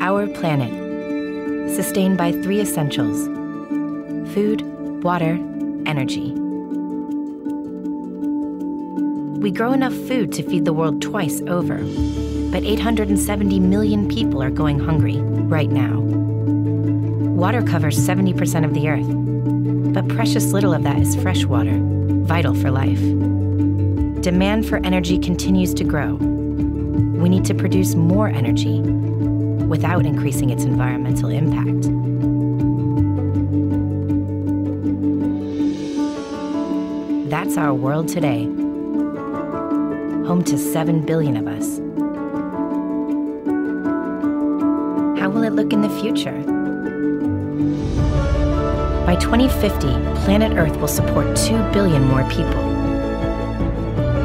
our planet, sustained by three essentials: food, water, energy. We grow enough food to feed the world twice over, but 870 million people are going hungry right now. Water covers 70% of the earth, but precious little of that is fresh water, vital for life. Demand for energy continues to grow. We need to produce more energy without increasing its environmental impact. That's our world today, home to 7 billion of us. How will it look in the future? By 2050, planet Earth will support 2 billion more people.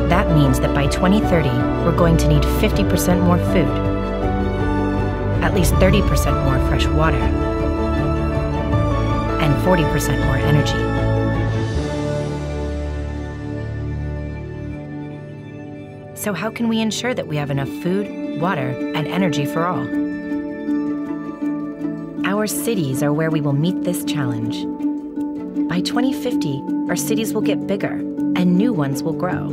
That means that by 2030, we're going to need 50% more food, at least 30% more fresh water, and 40% more energy. So how can we ensure that we have enough food, water, and energy for all? Our cities are where we will meet this challenge. By 2050, our cities will get bigger and new ones will grow.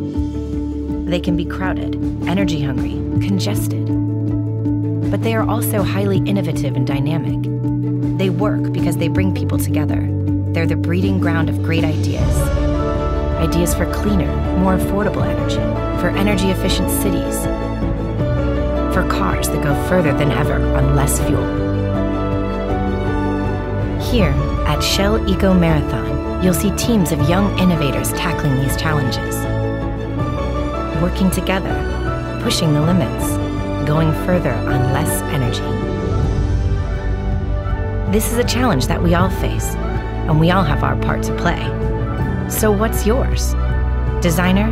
They can be crowded, energy hungry, congested. But they are also highly innovative and dynamic. They work because they bring people together. They're the breeding ground of great ideas. Ideas for cleaner, more affordable energy, for energy-efficient cities, for cars that go further than ever on less fuel. Here at Shell Eco-Marathon, you'll see teams of young innovators tackling these challenges. Working together, pushing the limits, going further on less energy. This is a challenge that we all face, and we all have our part to play. So what's yours? Designer,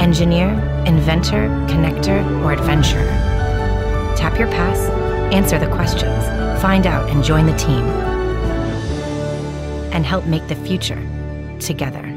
engineer, inventor, connector, or adventurer? Tap your pass, answer the questions, find out and join the team, and help make the future together.